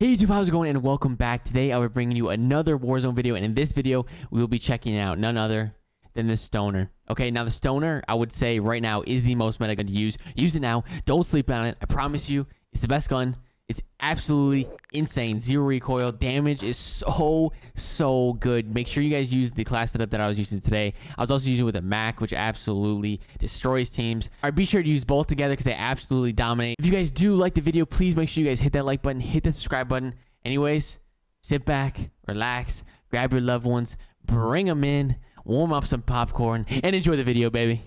Hey YouTube, how's it going and welcome back. Today I will be bringing you another Warzone video, and in this video we will be checking out none other than the Stoner. Okay, now the Stoner, I would say right now, is the most meta gun to use. Use it now, don't sleep on it. I promise you, it's the best gun. It's absolutely insane. Zero recoil, damage is so good. Make sure you guys use the class setup that I was using today. I was also using it with a Mac, which absolutely destroys teams. All right, be sure to use both together because they absolutely dominate. If you guys do like the video, please make sure you guys hit that like button, hit the subscribe button. Anyways, sit back, relax, grab your loved ones, bring them in, warm up some popcorn, and enjoy the video, baby.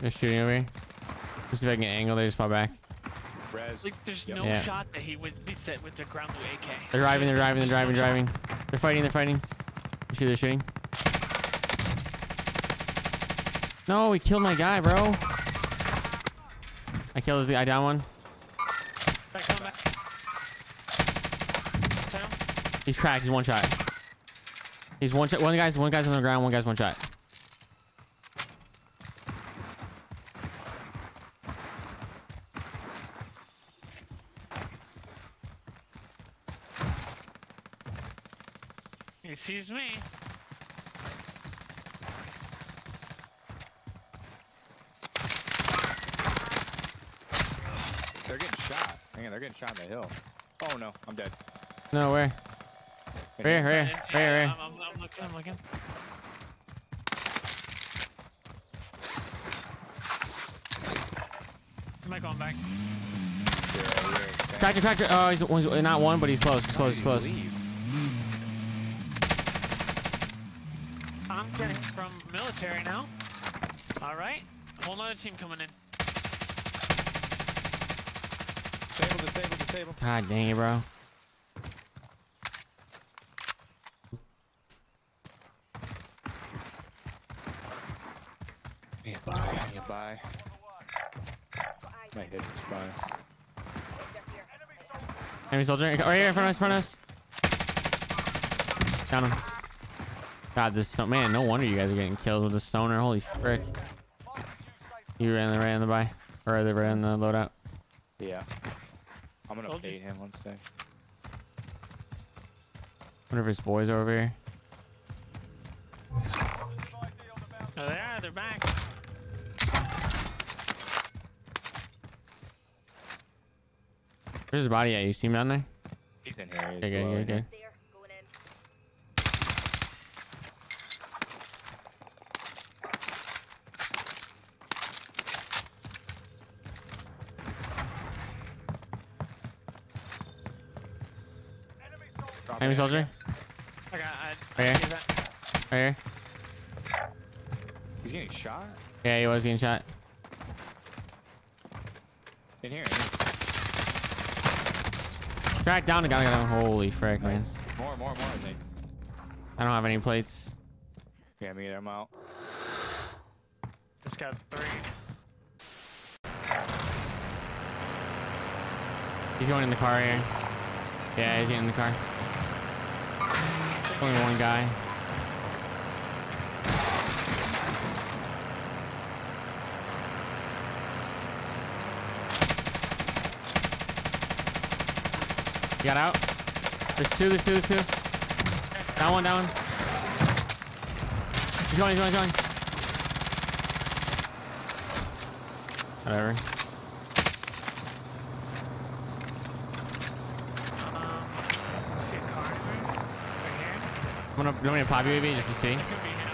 They're shooting over here. Let's see if I can angle there, just my back. Like, there's no shot that he would be set with the ground blue AK. They're driving. They're fighting. They're shooting. No, he killed my guy, bro. I killed the guy. Down one. Back. He's cracked. He's one shot. One guy's on the ground. One guy's one shot. He sees me. They're getting shot. Man, they're getting shot on the hill. Oh no, I'm dead. No, where? Right here. I'm looking. Am I going back? Tractor. Oh, he's not one, but he's close. He's close. I'm getting from military now. All right, a whole nother team coming in. Disable. God dang it, bro. Nearby. My head just by. Enemy soldier, right here in front of us, Down him. God, this man. No wonder you guys are getting killed with the Stoner. Holy frick! You ran right on the buy, or they ran the loadout. Yeah, I'm gonna bait him one sec. Wonder if his boys are over here. Oh, they're back. Where's his body at? You see him down there? He's in here. Okay. Enemy soldier. I got right here. He's getting shot? Yeah, he was getting shot. In here. Crack down, got him. Holy frick, nice. Man. More, I think. I don't have any plates. Yeah, me either. I'm out. Just got 3. He's going in the car here. Yeah, he's getting in the car. Only one guy. You got out. There's two. Down one. He's going. Whatever. You want me to pop you, baby, just to see? It could be him.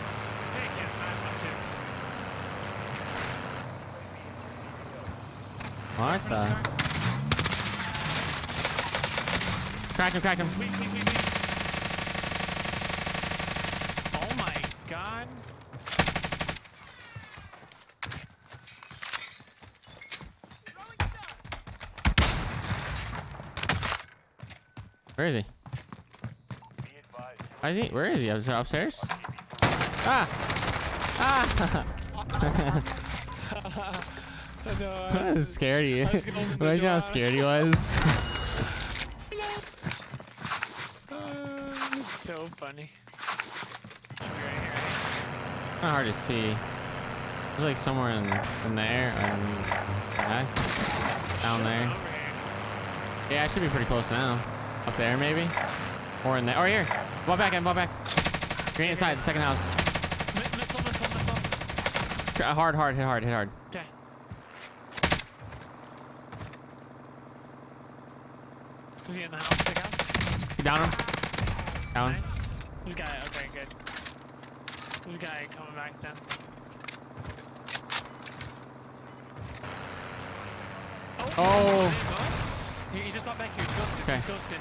What the? Crack him. Wait. Oh my god. Where is he? Where is he? Upstairs? No, I was scared of you. Imagine how scared he was. So funny. It's kind of hard to see. It's like somewhere in there. Down there. Yeah, I should be pretty close now. Up there, maybe? Or in there. Or here. Ball back in, ball back. Green inside, the second house. Missile. Hard, hit hard, hit hard. Okay. Is he in the house? Big house? You down him? Down. Nice. This guy, okay, good. This guy coming back then. Oh! He just got back here. He's ghosted. Okay. He's ghosted.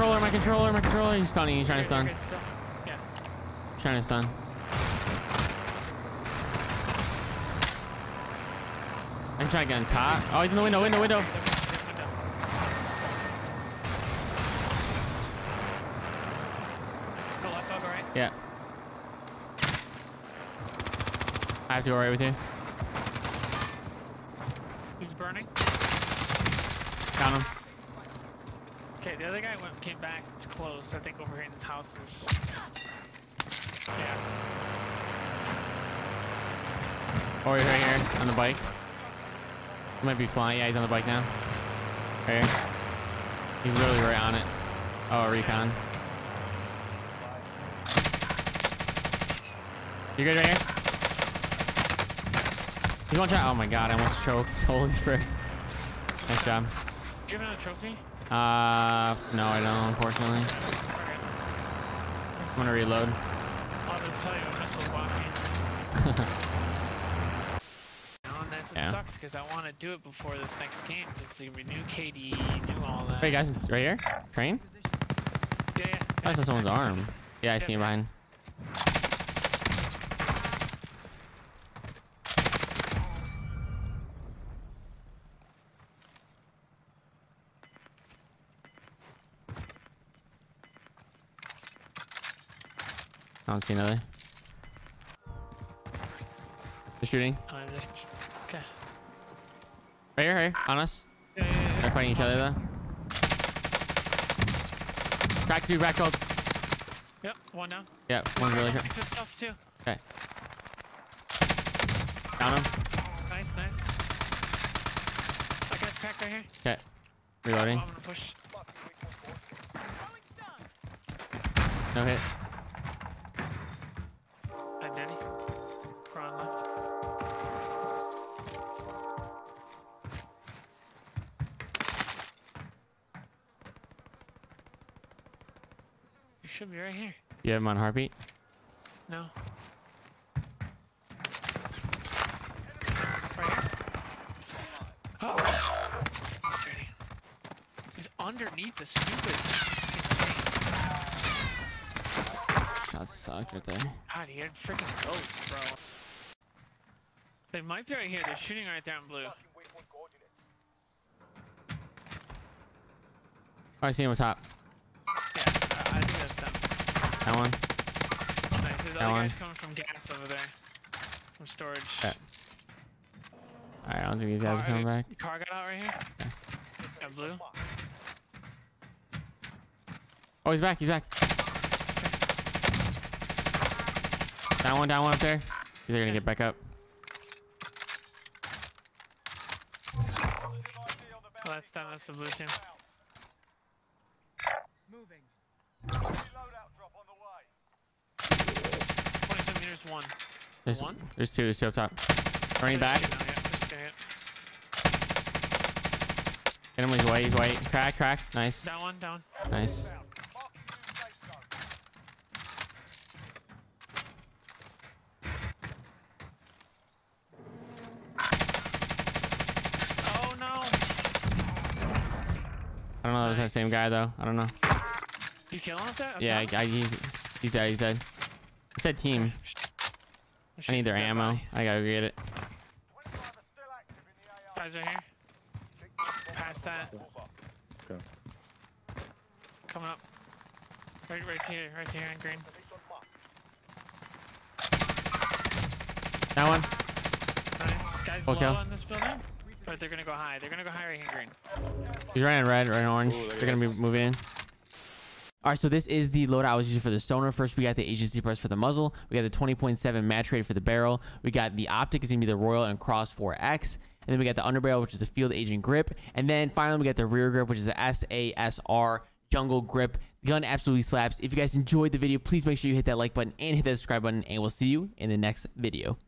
My controller. He's stunning. He's trying to stun. Yeah. Trying to stun. I'm trying to get on top. Oh, he's in the window, window. Go left over, right? Yeah. I have to go right with you. Burning. Down him. Okay, the other guy came back. It's close. I think over here in the houses. Yeah. Or he's right here on the bike. He might be flying. Yeah, he's on the bike now. Right here. He's literally right on it. Oh, recon. You good right here? You want to? Oh my god, I almost choked. Holy frick. Nice job. Do you have another trophy? No, I don't, unfortunately. I'm gonna reload. I'll just tell you, I'm missile blocking. That sucks because I want to do it before this next game. It's gonna be new KD, new all that. Wait, guys, right here? Train? Yeah, yeah. That's just someone's arm. Yeah, I see him behind. I don't see another. They're shooting. I'm just... Okay. Right here. On us. Yeah. They're fighting each other, though. Crack two, back cold. Yep, one down. Yep, one's really hurt. Okay. Down him. Nice. That guy's cracked right here. Okay. Reloading. I'm gonna push. No hit. Should be right here. You have him on heartbeat? No. Right. Oh. He's underneath the stupid. That sucked right there. God, he had freaking ghosts, bro. They might be right here. They're shooting right there in blue. Oh, I see him on top. That one. Nice. There's other guys coming from gas over there. From storage. Okay. Alright, I don't think these guys are coming back. Car got out right here. Okay. Got blue. Oh, he's back. Okay. Down one up there. They're gonna get back up. Well, that's the blue team. Moving. There's one. There's two up top. Running back. Get him, he's white. Crack. Nice. Down one. Nice. Oh no. I don't know if it was that same guy though. I don't know. You kill him with that? Yeah, he's dead. It's that team. I need their ammo. Body. I gotta get it. Guys right here. Pass that. Okay. Coming up. Right here in green. That one. Nice. Guys low on this building. But they're gonna go high. They're gonna go high right here in green. He's right in red, right in orange. Ooh, they're gonna be moving in. All right, so this is the loadout I was using for the Stoner. First, we got the agency press for the muzzle. We got the 20.7 match rate for the barrel. We got the optic is going to be the Royal and Cross 4X. And then we got the underbarrel, which is the field agent grip. And then finally, we got the rear grip, which is the SASR jungle grip. The gun absolutely slaps. If you guys enjoyed the video, please make sure you hit that like button and hit that subscribe button. And we'll see you in the next video.